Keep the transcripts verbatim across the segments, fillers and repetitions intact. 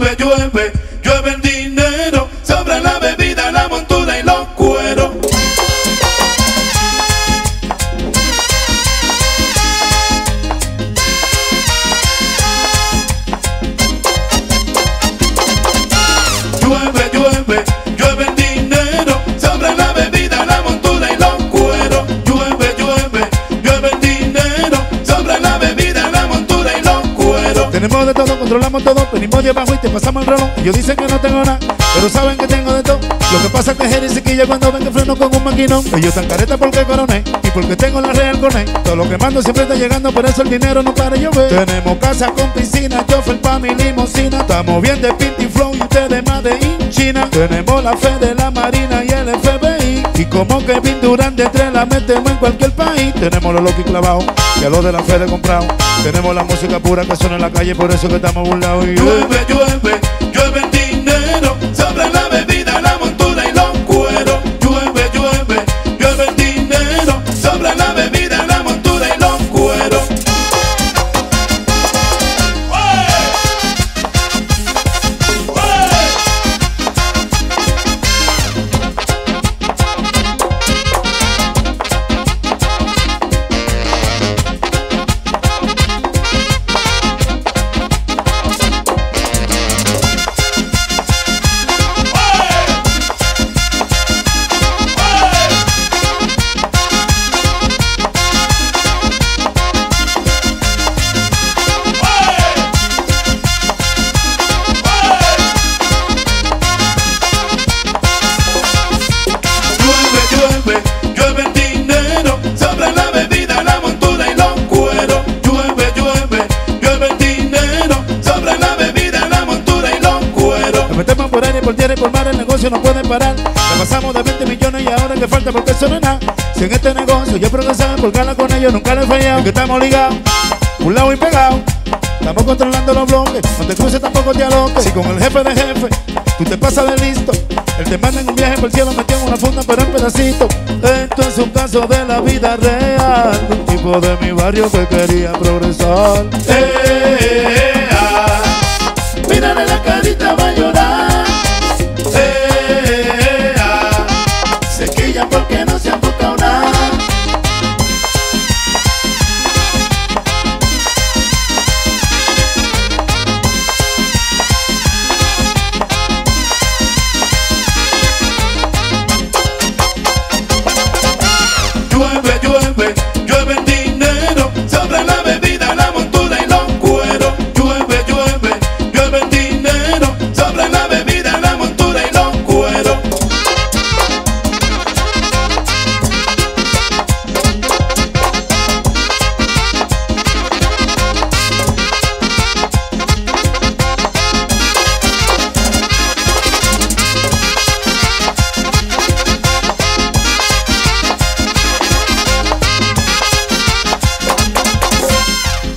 llueve, llueve, llueve el dinero sobre la bebida, la montura y los cueros. Llueve, llueve, llueve el dinero sobre la bebida, la montura y los cueros. Llueve, llueve, llueve el dinero sobre la bebida, la montura y los cueros. Tenemos de todo, controlamos todo, venimos de abajo y te pasamos el rolón. Ellos dicen que no tengo nada, pero saben que tengo de todo. Lo que pasa es que Jerry Siquilla cuando ven que freno con un maquinón. Ellos están careta porque coroné y porque tengo la real con él. Todo lo que mando siempre está llegando, por eso el dinero no para de llover. Tenemos casa con piscina, yo fui pa' mi limosina. Estamos bien de Pinty Flow y ustedes más de China. Tenemos la fe de la Marina y el F B I, y como que Kevin Durant de tres la metemos en cualquier país. Tenemos los locos clavados y a los de la fe de comprado. Tenemos la música pura que suena en la calle, por eso que estamos burlados. Y llueve, llueve, llueve el dinero sobre la bebida, la montura y los cueros. Llueve, llueve, llueve el dinero sobre la bebida, la montura y los cueros. Por mar el negocio no puede parar. La pasamos de veinte millones y ahora que falta porque eso no es nada. Si en este negocio yo progresaba por gana con ellos, nunca le he fallado. Es que estamos ligados, un lado y pegado. Estamos controlando los bloques, no te cruces tampoco te aloques. Si con el jefe de jefe tú te pasas de listo, él te manda en un viaje por el cielo, metió en una funda pero en pedacito. Esto es un caso de la vida real, un tipo de mi barrio que quería progresar. eh, eh, eh, ah. Mírale la carita, va a llorar. Porque no se han buscado nada. Llueve, llueve, llueve el dinero sobre la bebida, la montura y los cueros. Llueve, llueve, llueve el dinero sobre la bebida, la montura y los cueros.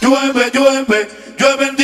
Llueve, llueve, llueve.